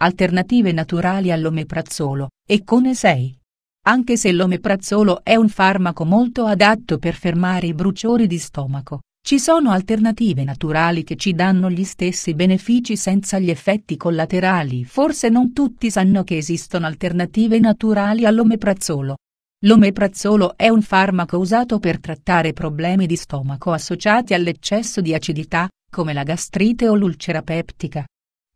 Alternative naturali all'omeprazolo, Econe 6. Anche se l'omeprazolo è un farmaco molto adatto per fermare i bruciori di stomaco, ci sono alternative naturali che ci danno gli stessi benefici senza gli effetti collaterali. Forse non tutti sanno che esistono alternative naturali all'omeprazolo. L'omeprazolo è un farmaco usato per trattare problemi di stomaco associati all'eccesso di acidità, come la gastrite o l'ulcera peptica.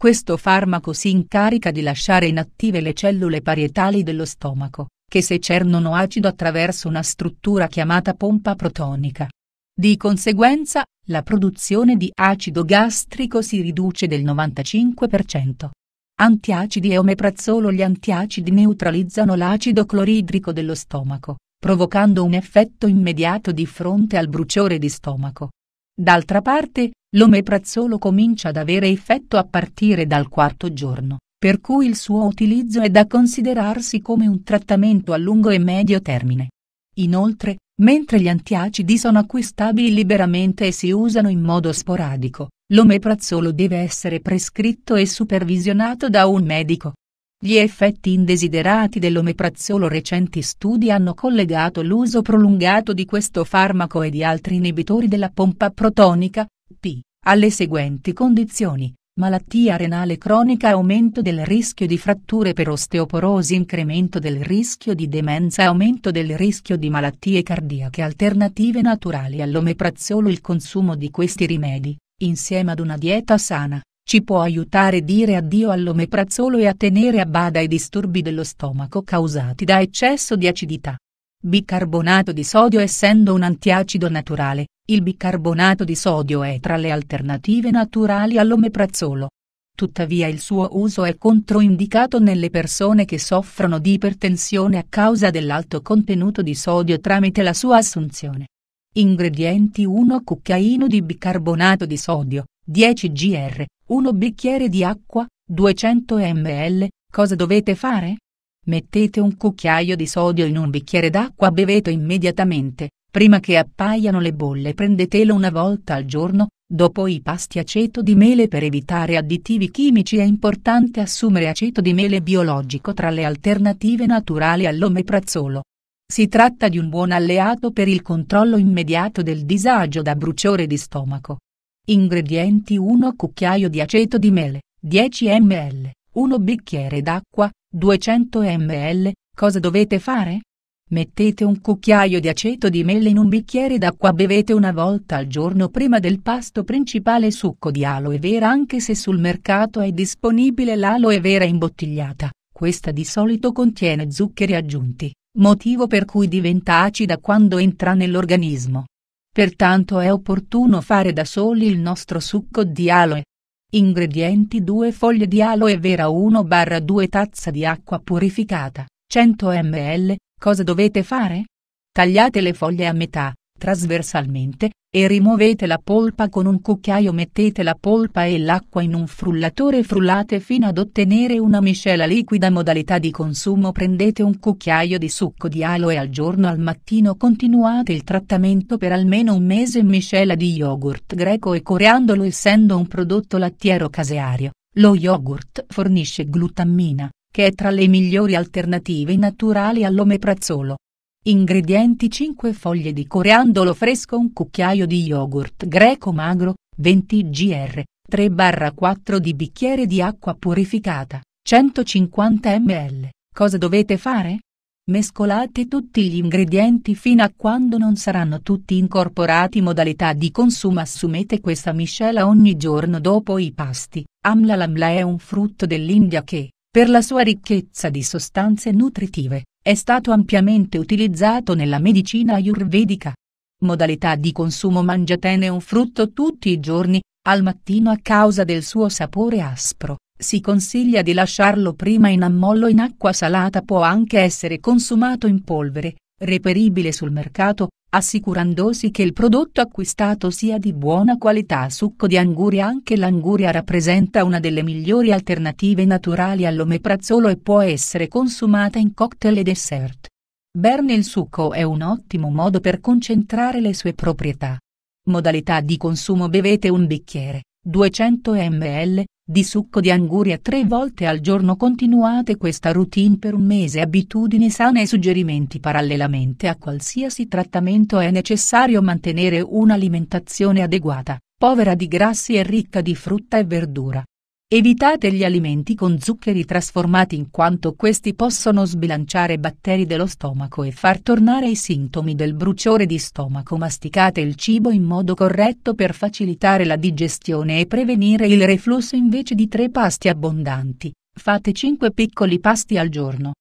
Questo farmaco si incarica di lasciare inattive le cellule parietali dello stomaco, che secernono acido attraverso una struttura chiamata pompa protonica. Di conseguenza, la produzione di acido gastrico si riduce del 95%. Antiacidi e omeprazolo. Gli antiacidi neutralizzano l'acido cloridrico dello stomaco, provocando un effetto immediato di fronte al bruciore di stomaco. D'altra parte, l'omeprazolo comincia ad avere effetto a partire dal 4° giorno, per cui il suo utilizzo è da considerarsi come un trattamento a lungo e medio termine. Inoltre, mentre gli antiacidi sono acquistabili liberamente e si usano in modo sporadico, l'omeprazolo deve essere prescritto e supervisionato da un medico. Gli effetti indesiderati dell'omeprazolo. Recenti studi hanno collegato l'uso prolungato di questo farmaco e di altri inibitori della pompa protonica, P, alle seguenti condizioni: malattia renale cronica, aumento del rischio di fratture per osteoporosi, incremento del rischio di demenza, aumento del rischio di malattie cardiache. Alternative naturali all'omeprazolo. Il consumo di questi rimedi, insieme ad una dieta sana, ci può aiutare a dire addio all'omeprazolo e a tenere a bada i disturbi dello stomaco causati da eccesso di acidità. Bicarbonato di sodio. Essendo un antiacido naturale, il bicarbonato di sodio è tra le alternative naturali all'omeprazolo. Tuttavia il suo uso è controindicato nelle persone che soffrono di ipertensione a causa dell'alto contenuto di sodio tramite la sua assunzione. Ingredienti: 1 cucchiaino di bicarbonato di sodio, 10 gr, 1 bicchiere di acqua, 200 ml, cosa dovete fare? Mettete un cucchiaio di sodio in un bicchiere d'acqua, bevetelo immediatamente, prima che appaiano le bolle. Prendetelo una volta al giorno, dopo i pasti. Aceto di mele. Per evitare additivi chimici è importante assumere aceto di mele biologico, tra le alternative naturali all'omeprazolo. Si tratta di un buon alleato per il controllo immediato del disagio da bruciore di stomaco. Ingredienti: 1 cucchiaio di aceto di mele, 10 ml, 1 bicchiere d'acqua, 200 ml, cosa dovete fare? Mettete un cucchiaio di aceto di mele in un bicchiere d'acqua, bevete una volta al giorno prima del pasto principale. Succo di aloe vera. Anche se sul mercato è disponibile l'aloe vera imbottigliata, questa di solito contiene zuccheri aggiunti, motivo per cui diventa acida quando entra nell'organismo. Pertanto è opportuno fare da soli il nostro succo di aloe. Ingredienti: 2 foglie di aloe vera, 1/2 tazze di acqua purificata, 100 ml, cosa dovete fare? Tagliate le foglie a metà, trasversalmente, e rimuovete la polpa con un cucchiaio. Mettete la polpa e l'acqua in un frullatore e frullate fino ad ottenere una miscela liquida. Modalità di consumo: prendete un cucchiaio di succo di aloe al giorno. Al mattino continuate il trattamento per almeno un mese. Miscela di yogurt greco e coriandolo. Essendo un prodotto lattiero caseario, lo yogurt fornisce glutammina, che è tra le migliori alternative naturali all'omeprazolo. Ingredienti: 5 foglie di coriandolo fresco, un cucchiaio di yogurt greco magro, 20 gr, 3/4 di bicchiere di acqua purificata, 150 ml, cosa dovete fare? Mescolate tutti gli ingredienti fino a quando non saranno tutti incorporati. Modalità di consumo: assumete questa miscela ogni giorno dopo i pasti. Amla. L'amla è un frutto dell'India che, per la sua ricchezza di sostanze nutritive, è stato ampiamente utilizzato nella medicina ayurvedica. Modalità di consumo: mangiatene un frutto tutti i giorni. Al mattino, a causa del suo sapore aspro, si consiglia di lasciarlo prima in ammollo in acqua salata. Può anche essere consumato in polvere, reperibile sul mercato, assicurandosi che il prodotto acquistato sia di buona qualità. Succo di anguria. Anche l'anguria rappresenta una delle migliori alternative naturali all'omeprazolo e può essere consumata in cocktail e dessert. Berne il succo è un ottimo modo per concentrare le sue proprietà. Modalità di consumo: bevete un bicchiere, 200 ml di succo di anguria 3 volte al giorno. Continuate questa routine per un mese. Abitudini sane e suggerimenti. Parallelamente a qualsiasi trattamento è necessario mantenere un'alimentazione adeguata, povera di grassi e ricca di frutta e verdura. Evitate gli alimenti con zuccheri trasformati, in quanto questi possono sbilanciare i batteri dello stomaco e far tornare i sintomi del bruciore di stomaco. Masticate il cibo in modo corretto per facilitare la digestione e prevenire il reflusso. Invece di 3 pasti abbondanti, fate 5 piccoli pasti al giorno,